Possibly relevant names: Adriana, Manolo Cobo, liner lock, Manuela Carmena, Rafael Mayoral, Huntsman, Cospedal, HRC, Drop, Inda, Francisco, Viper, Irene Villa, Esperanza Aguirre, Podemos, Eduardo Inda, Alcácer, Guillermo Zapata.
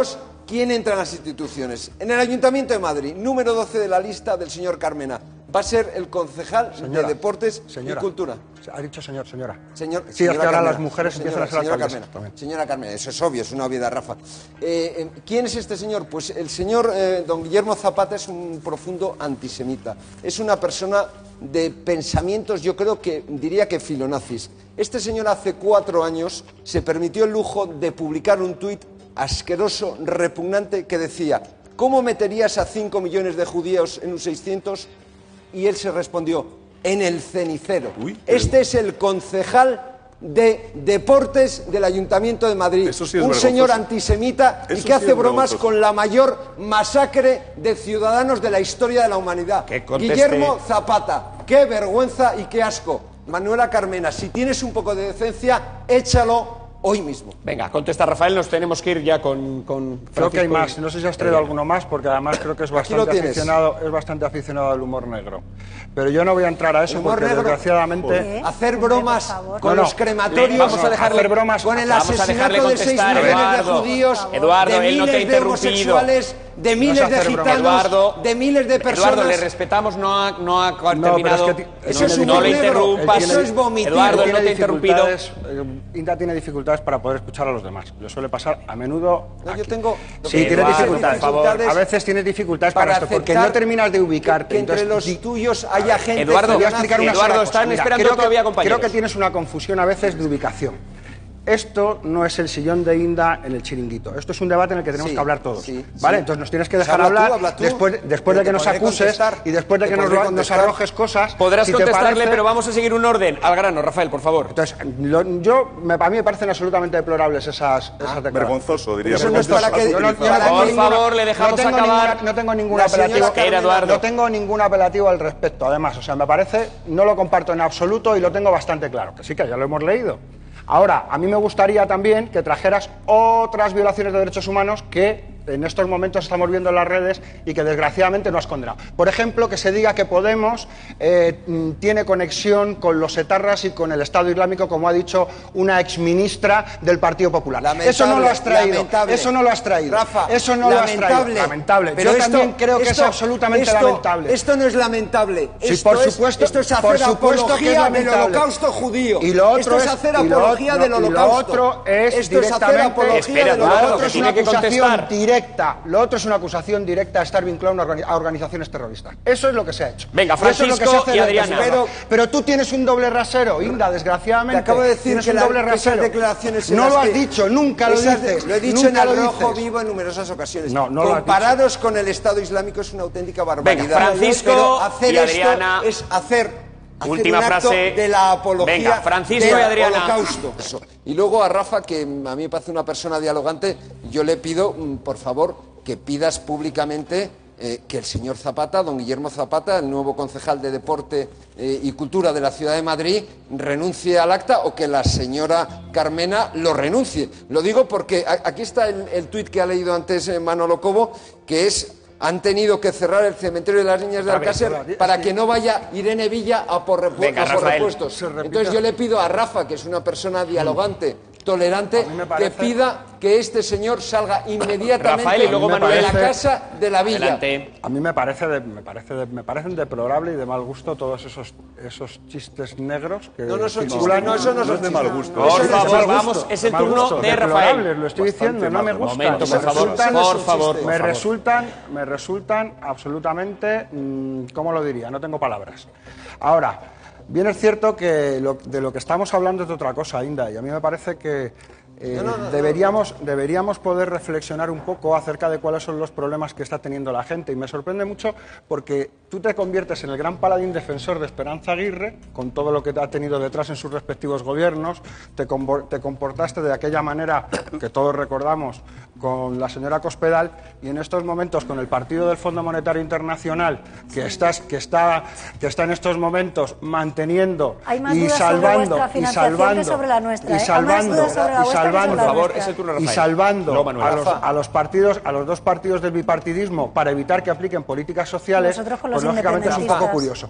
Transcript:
Fijaros quién entra en las instituciones. En el Ayuntamiento de Madrid, número 12 de la lista del señor Carmena. Va a ser el concejal de Deportes y Cultura. Ha dicho señora. Sí, hasta ahora las mujeres empiezan a ser las alcaldesas. Señora Carmena, eso es obvio, es una obviedad, Rafa. ¿Quién es este señor? Pues el señor don Guillermo Zapata es un profundo antisemita. Es una persona de pensamientos, yo creo que diría que filonazis. Este señor hace 4 años se permitió el lujo de publicar un tuit asqueroso, repugnante, que decía: ¿cómo meterías a 5 millones de judíos en un 600? Y él se respondió: en el cenicero. Uy, pero... Este es el concejal de Deportes del Ayuntamiento de Madrid. Sí, un señor antisemita y que hace bromas con la mayor masacre de ciudadanos de la historia de la humanidad. Guillermo Zapata, qué vergüenza y qué asco. Manuela Carmena, si tienes un poco de decencia, échalo hoy mismo. Venga, contesta Rafael, nos tenemos que ir ya con Creo que hay más, no sé si has traído alguno más, porque además creo que es bastante aficionado al humor negro. Pero yo no voy a entrar a eso porque desgraciadamente... Hacer bromas con los crematorios, vamos a dejarle con el asesinato de 6 millones de judíos, de miles de homosexuales, de miles de gitanos, de miles de personas... Eduardo, le respetamos, no ha terminado. Eso es humor negro, eso es vomitar. Eduardo, no te he interrumpido. Inda tiene dificultades para poder escuchar a los demás. Lo suele pasar a menudo. No, yo tengo... Sí, tienes dificultades. A veces tienes dificultades para esto, porque no terminas de ubicarte. Que entre entonces, los tuyos haya gente... Eduardo, voy a explicar una sola cosa. Están esperando todavía, compañeros. Creo que tienes una confusión a veces de ubicación. Esto no es el sillón de Inda en el chiringuito. Esto es un debate en el que tenemos que hablar todos. ¿Vale? Entonces nos tienes que dejar hablar después de que nos acuses y después de que nos arrojes cosas. Podrás contestarle, pero vamos a seguir un orden. Al grano, Rafael, por favor. Entonces, a mí me parecen absolutamente deplorables esas declaraciones. Vergonzoso, diría. Eso no es para que... Por favor, le dejamos acabar. No tengo ningún apelativo. No tengo ningún apelativo al respecto, además. O sea, me parece, no lo comparto en absoluto y lo tengo bastante claro. Que sí, que ya lo hemos leído. Ahora, a mí me gustaría también que trajeras otras violaciones de derechos humanos que en estos momentos estamos viendo en las redes y que desgraciadamente no has condenado. Por ejemplo, que se diga que Podemos tiene conexión con los etarras y con el Estado Islámico, como ha dicho una exministra del Partido Popular. Eso no lo has traído. Lamentable. Eso no lo has traído. Rafa, eso no lamentable. Lo has traído. Lamentable. Pero yo también creo que es absolutamente lamentable. Esto no es lamentable. Sí, esto, por supuesto, esto es hacer apología del holocausto judío. Y lo otro es hacer apología. Lo otro es una acusación directa. Lo otro es una acusación directa a estar vinculado a organizaciones terroristas. Eso es lo que se ha hecho. Venga, Francisco y Adriana. Pero tú tienes un doble rasero, Inda, desgraciadamente. Te acabo de decir que esas declaraciones... No lo has dicho, nunca lo dices. Lo he dicho en el rojo vivo en numerosas ocasiones. Comparados con el Estado Islámico es una auténtica barbaridad. Venga, Francisco y Adriana. Es hacer... Última frase de la apología. Venga, Francisco y Adriana. Y luego a Rafa, que a mí me parece una persona dialogante, yo le pido, por favor, que pidas públicamente que el señor Zapata, don Guillermo Zapata, el nuevo concejal de Deporte y Cultura de la Ciudad de Madrid, renuncie al acta o que la señora Carmena lo renuncie. Lo digo porque aquí está el tuit que ha leído antes Manolo Cobo, que es... Han tenido que cerrar el cementerio de las niñas de Alcácer para que no vaya Irene Villa a por repuestos. Entonces yo le pido a Rafa, que es una persona dialogante, tolerante, que pida que este señor salga inmediatamente de la casa de la villa. A mí me parecen deplorable y de mal gusto todos esos chistes negros que circulan. No, eso no es de mal gusto. Por favor, vamos, es el turno de Rafael. Lo estoy diciendo, no me gusta. Por favor, me resultan absolutamente, ¿cómo lo diría? No tengo palabras. Ahora, bien es cierto que de lo que estamos hablando es de otra cosa, Inda, y a mí me parece que deberíamos poder reflexionar un poco acerca de cuáles son los problemas que está teniendo la gente. Y me sorprende mucho porque tú te conviertes en el gran paladín defensor de Esperanza Aguirre, con todo lo que ha tenido detrás en sus respectivos gobiernos, te comportaste de aquella manera que todos recordamos con la señora Cospedal, y en estos momentos con el partido del Fondo Monetario Internacional, que está en estos momentos manteniendo y salvando a los dos partidos del bipartidismo para evitar que apliquen políticas sociales, pues lógicamente es un poco curioso.